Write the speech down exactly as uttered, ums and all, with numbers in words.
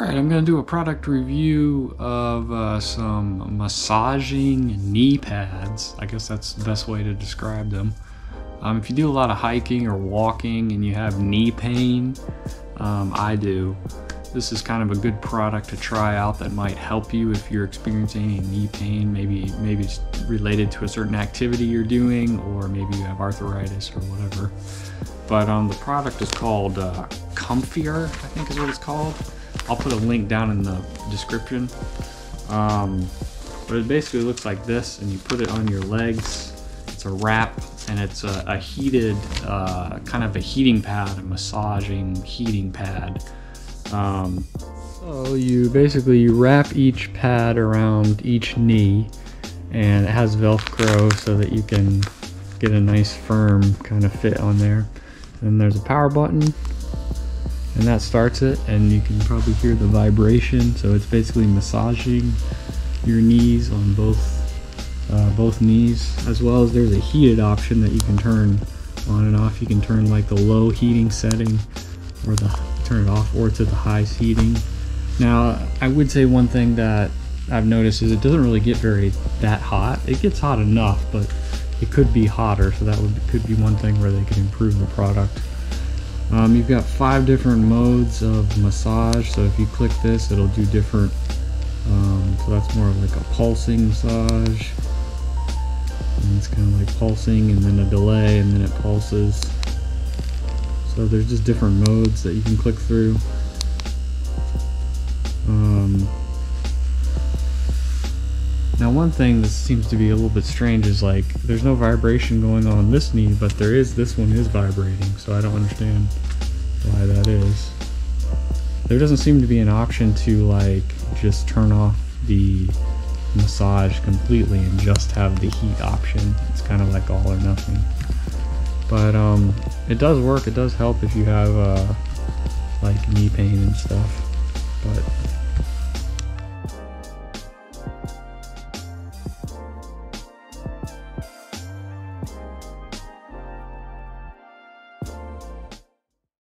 Alright, I'm going to do a product review of uh, some massaging knee pads. I guess that's the best way to describe them. Um, if you do a lot of hiking or walking and you have knee pain, um, I do, this is kind of a good product to try out that might help you if you're experiencing any knee pain. Maybe, maybe it's related to a certain activity you're doing, or maybe you have arthritis or whatever. But um, the product is called uh, Comfier, I think is what it's called. I'll put a link down in the description. Um, but it basically looks like this, and you put it on your legs. It's a wrap, and it's a, a heated, uh, kind of a heating pad, a massaging heating pad. Um, so you basically you wrap each pad around each knee, and it has Velcro so that you can get a nice firm kind of fit on there. Then there's a power button, and that starts it, and you can probably hear the vibration. So it's basically massaging your knees on both uh, both knees, as well as there's a heated option that you can turn on and off. You can turn like the low heating setting, or the turn it off, or to the high heating. Now, I would say one thing that I've noticed is it doesn't really get very that hot. It gets hot enough, but it could be hotter, so that would could be one thing where they could improve the product. Um, you've got five different modes of massage, so if you click this, it'll do different, um, so that's more of like a pulsing massage, and it's kind of like pulsing, and then a delay, and then it pulses. So there's just different modes that you can click through. Um, now one thing that seems to be a little bit strange is like, there's no vibration going on on this knee, but there is, this one is vibrating, so I don't understand why that is. There doesn't seem to be an option to like, just turn off the massage completely and just have the heat option. It's kind of like all or nothing. But um, it does work, it does help if you have uh, like knee pain and stuff. But